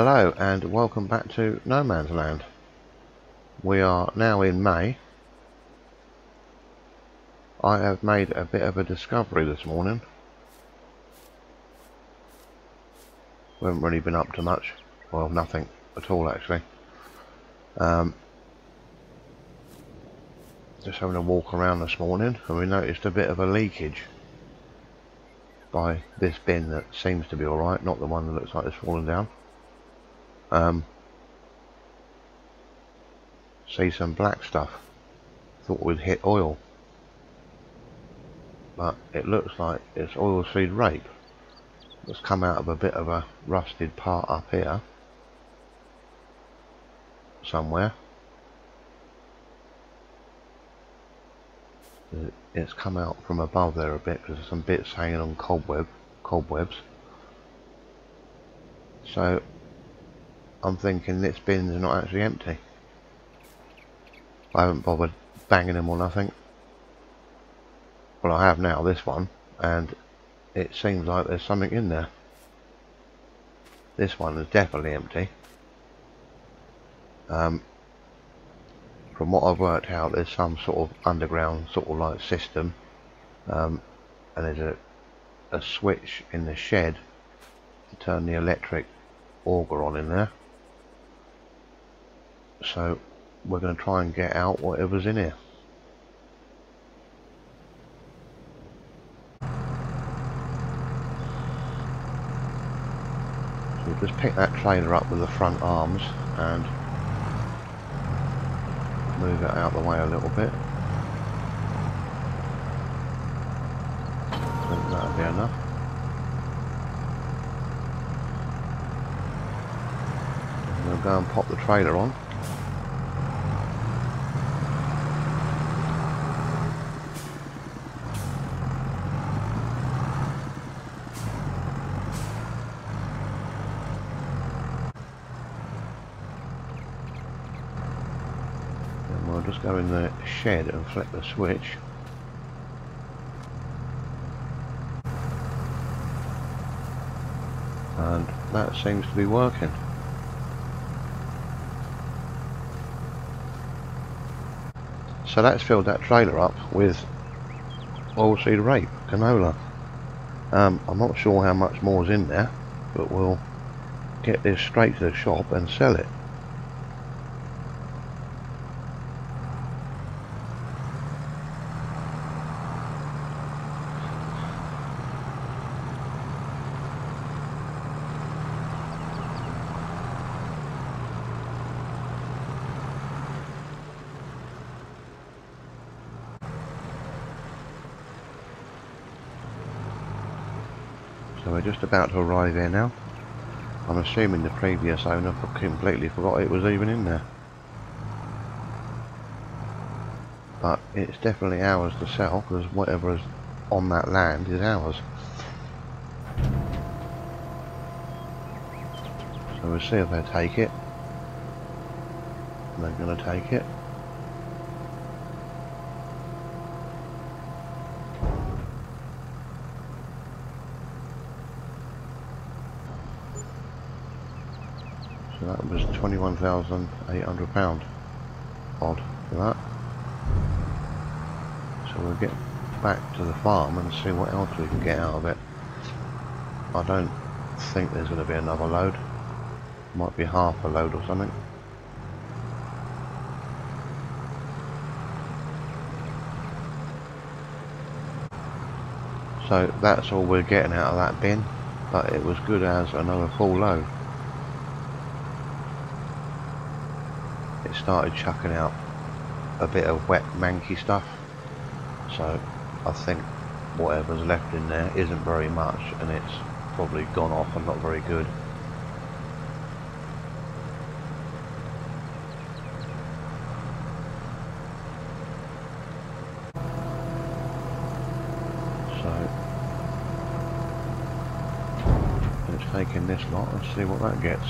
Hello and welcome back to No Man's Land. We are now in May. I have made a bit of a discovery this morning. We haven't really been up to much. Well, nothing at all actually. Just having a walk around this morning and we noticed a bit of a leakage by this bin that seems to be alright, not the one that looks like it's fallen down. See some black stuff. Thought we'd hit oil, but it looks like it's oilseed rape that's come out of a bit of a rusted part up here somewhere. It's come out from above there a bit because there's some bits hanging on cobwebs. So I'm thinking this bin's not actually empty. I haven't bothered banging them or nothing. Well, I have now, this one, and it seems like there's something in there. This one is definitely empty. From what I've worked out, there's some sort of underground sort of like system, and there's a switch in the shed to turn the electric auger on in there. So we're going to try and get out whatever's in here. So we'll just pick that trailer up with the front arms and move it out of the way a little bit. I think that'll be enough. We'll go and pop the trailer on. And we'll just go in the shed and flick the switch. And that seems to be working. So that's filled that trailer up with oilseed rape, canola. I'm not sure how much more is in there, but we'll get this straight to the shop and sell it. So we're just about to arrive here now. I'm assuming the previous owner completely forgot it was even in there. But it's definitely ours to sell because whatever is on that land is ours. So we'll see if they take it. They're going to take it. So that was £21,800 odd for that. So we'll get back to the farm and see what else we can get out of it. I don't think there's going to be another load. Might be half a load or something. So that's all we're getting out of that bin, but it was good as another full load. It started chucking out a bit of wet manky stuff, so I think whatever's left in there isn't very much and it's probably gone off and not very good. So let's take in this lot and see what that gets.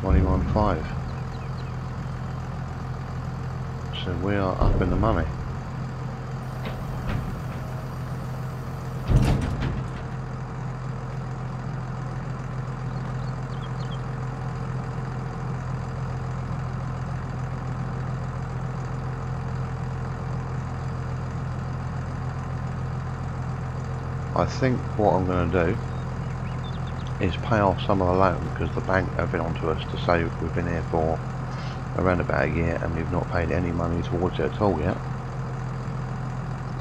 21.5. So we are up in the money. I think what I'm going to do is pay off some of the loan, because the bank have been on to us to say we've been here for around about a year and we've not paid any money towards it at all yet.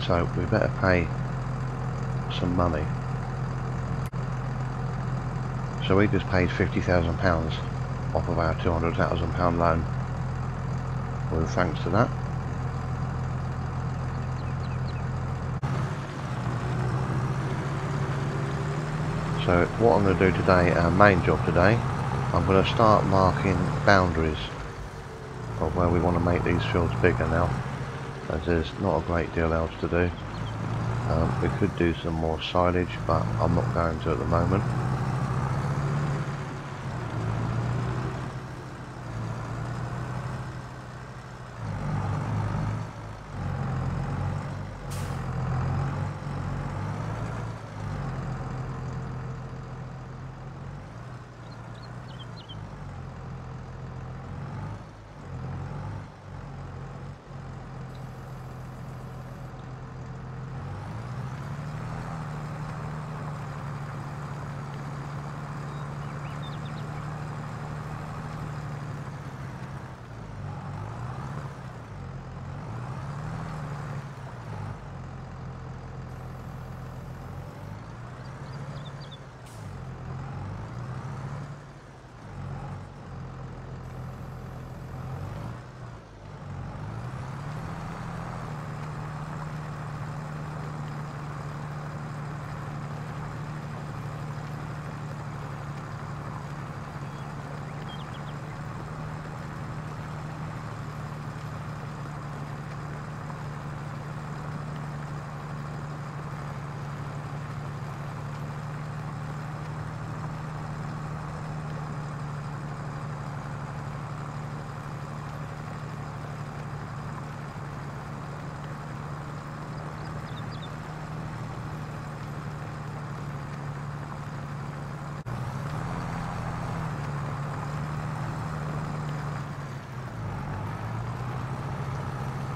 So we better pay some money. So we just paid £50,000 off of our £200,000 loan. Well, thanks to that. So what I'm going to do today, our main job today, I'm going to start marking boundaries of where we want to make these fields bigger now, as there's not a great deal else to do. We could do some more silage, but I'm not going to at the moment.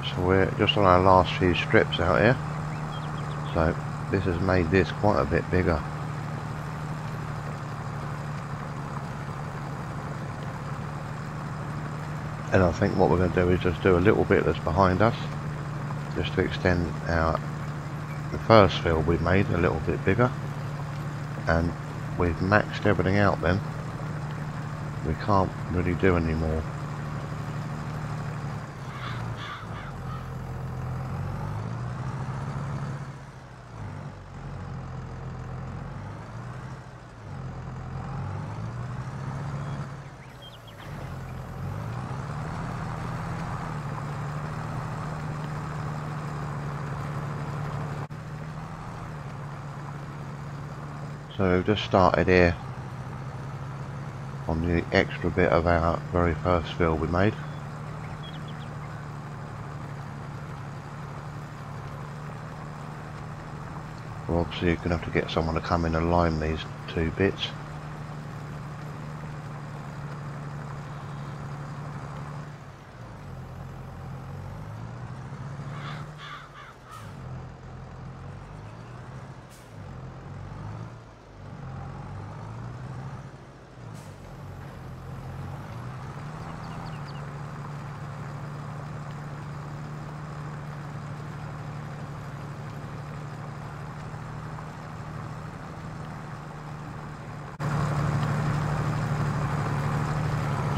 So we're just on our last few strips out here, so this has made this quite a bit bigger. And I think what we're going to do is just do a little bit that's behind us, just to extend the first field we made a little bit bigger. And we've maxed everything out then. We can't really do any more. So we've just started here on the extra bit of our very first field we made. Well, obviously you're going to have to get someone to come in and line these two bits.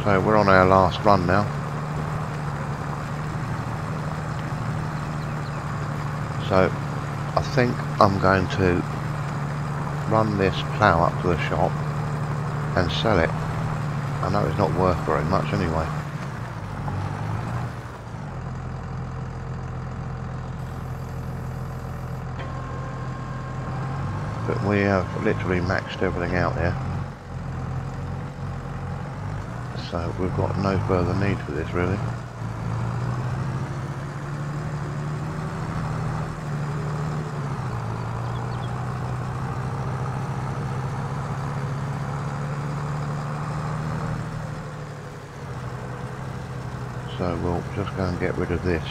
So we're on our last run now. So I think I'm going to run this plough up to the shop and sell it. I know it's not worth very much anyway. But we have literally maxed everything out here. So we've got no further need for this really. So we'll just go and get rid of this.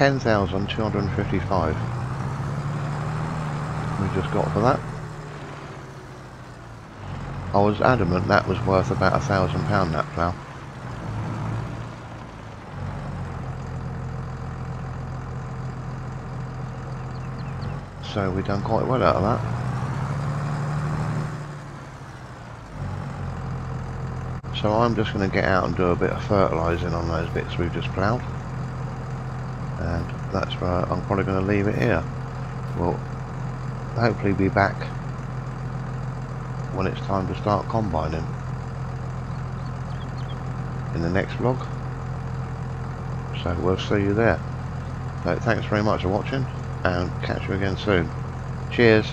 10,255 we just got for that. I was adamant that was worth about £1,000, that plough. So we've done quite well out of that. So I'm just going to get out and do a bit of fertilising on those bits we've just ploughed. And that's where I'm probably going to leave it here. We'll hopefully be back when it's time to start combining in the next vlog. So we'll see you there. So thanks very much for watching, and catch you again soon. Cheers.